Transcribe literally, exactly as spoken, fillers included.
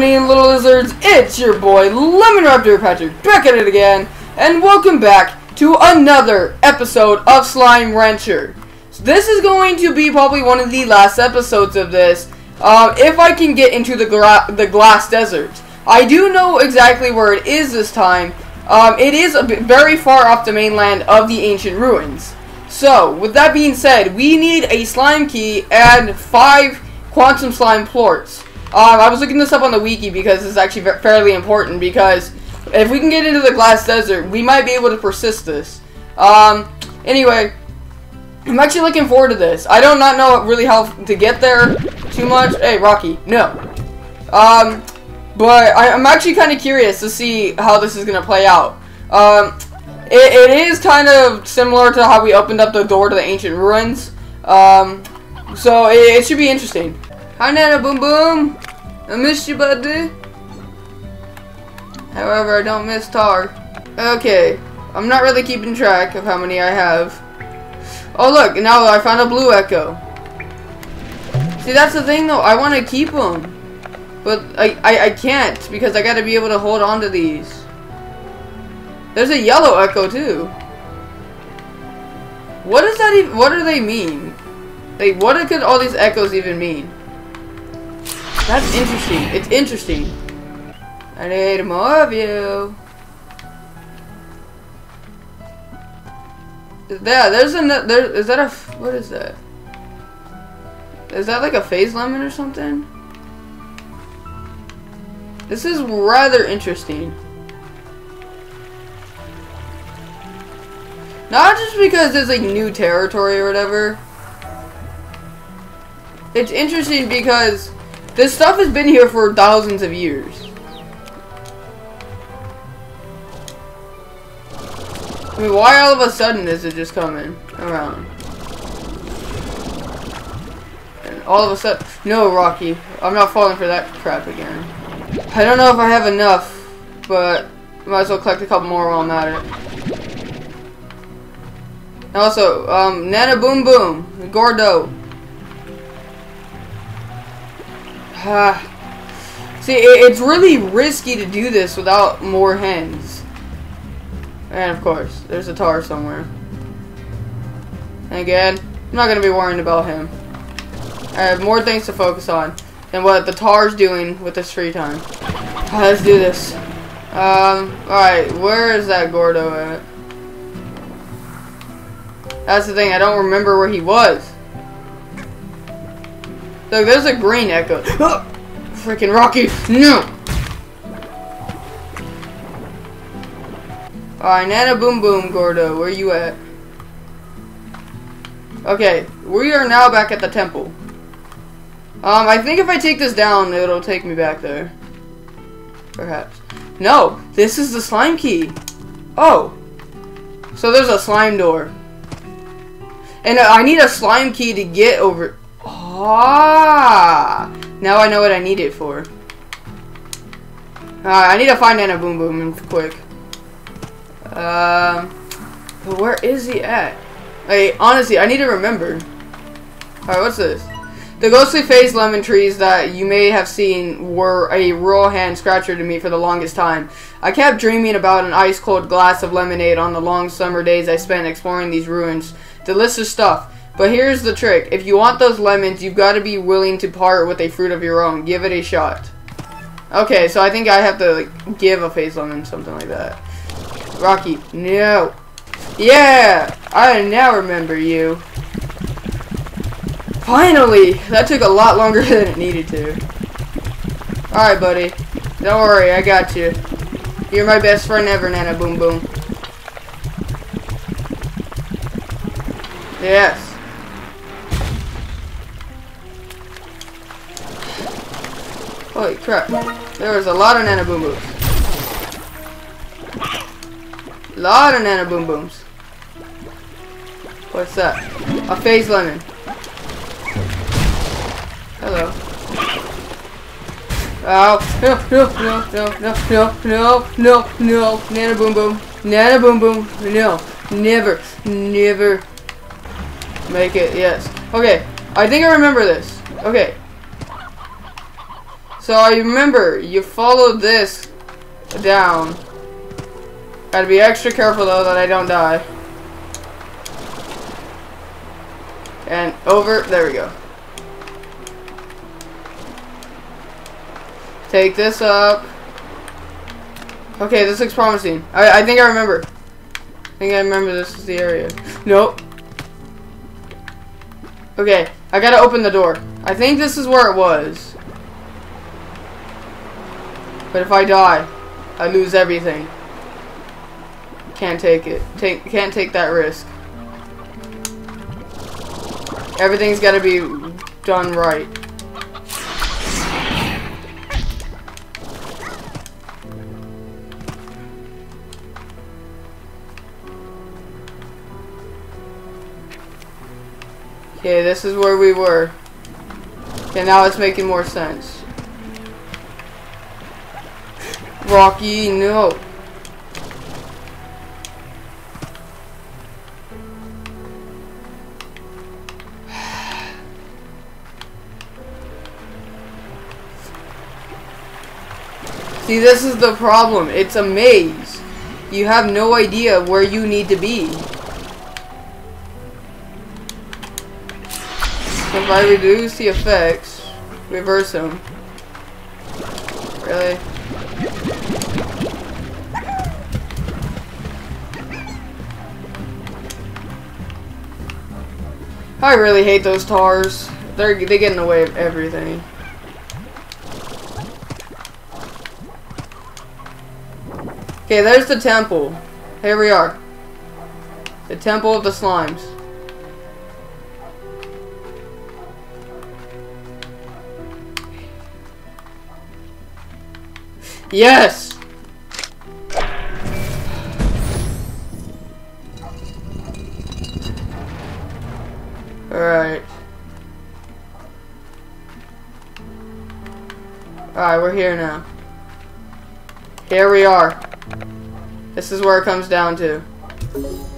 happening, little lizards? It's your boy, Lemon Raptor Patrick, back at it again, and welcome back to another episode of Slime Rancher. So this is going to be probably one of the last episodes of this, uh, if I can get into the, gla the glass desert. I do know exactly where it is this time. Um, it is a bit very far off the mainland of the ancient ruins. So, with that being said, we need a slime key and five quantum slime plorts. Um, I was looking this up on the wiki because it's actually fairly important, because if we can get into the glass desert, we might be able to persist this. Um, anyway, I'm actually looking forward to this. I do not know really how to get there too much. Hey, Rocky, no. Um, but I, I'm actually kind of curious to see how this is going to play out. Um... It, it is kind of similar to how we opened up the door to the ancient ruins. Um, so it, it should be interesting. Hi, Nana Boom Boom. I missed you, buddy. However, I don't miss Tar. Okay. I'm not really keeping track of how many I have. Oh, look. Now I found a blue Echo. See, that's the thing, though. I want to keep them. But I, I, I can't, because I got to be able to hold on to these. There's a yellow Echo too. What does that even, what do they mean? Like, what could all these Echoes even mean? That's interesting. It's interesting. I need more of you. Yeah, there's another, there, is that a, what is that? Is that like a phase lemon or something? This is rather interesting. Not just because there's like new territory or whatever. It's interesting because this stuff has been here for thousands of years. I mean, why all of a sudden is it just coming around? And all of a sudden, no, Rocky, I'm not falling for that crap again. I don't know if I have enough, but might as well collect a couple more while I'm at it. And also, um, Nana Boom Boom, Gordo. See, it, it's really risky to do this without more hands. And of course, there's a Tar somewhere. And again, I'm not gonna be worrying about him. I have more things to focus on than what the Tar's doing with his free time. Let's do this. Um, alright, where is that Gordo at? That's the thing, I don't remember where he was. Look, there's a green Echo. Freaking Rocky, no! Alright, Nana Boom Boom, Gordo, where you at? Okay, we are now back at the temple. Um, I think if I take this down, it'll take me back there. Perhaps. No, this is the slime key. Oh. So there's a slime door. And I need a slime key to get over. Ah! Now I know what I need it for. Alright, I need to find Nana Boom Boom quick. Um, uh, but where is he at? Wait, honestly, I need to remember. Alright, what's this? The ghostly phase lemon trees that you may have seen were a raw hand scratcher to me for the longest time. I kept dreaming about an ice-cold glass of lemonade on the long summer days I spent exploring these ruins. Delicious stuff. But here's the trick. If you want those lemons, you've got to be willing to part with a fruit of your own. Give it a shot. Okay, so I think I have to like, give a phase lemon, something like that. Rocky, no. Yeah! I now remember you. Finally! That took a lot longer than it needed to. Alright, buddy. Don't worry, I got you. You're my best friend ever, Nana Boom Boom. Yes. Holy crap. There was a lot of Nana Boom Booms. A lot of Nana Boom Booms. What's that? A phase lemon. Hello. Oh, no, no, no, no, no, no, no, no, Nana Boom Boom, Nana Boom Boom, no, never, never make it, yes. Okay, I think I remember this. Okay. So I remember, you follow this down. Gotta be extra careful though that I don't die. And over, there we go. Take this up. Okay, this looks promising. I, I think I remember. I think I remember this is the area. Nope. Okay, I gotta open the door. I think this is where it was. But if I die, I lose everything. Can't take it. Take, can't take that risk. Everything's gotta be done right. Okay, this is where we were. Okay, now it's making more sense. Rocky, no. See, this is the problem. It's a maze. You have no idea where you need to be. If I reduce the effects, reverse them. Really? I really hate those tars. They're they get in the way of everything. Okay, there's the temple. Here we are. The temple of the slimes. Yes! Alright. Alright, we're here now. Here we are. This is where it comes down to.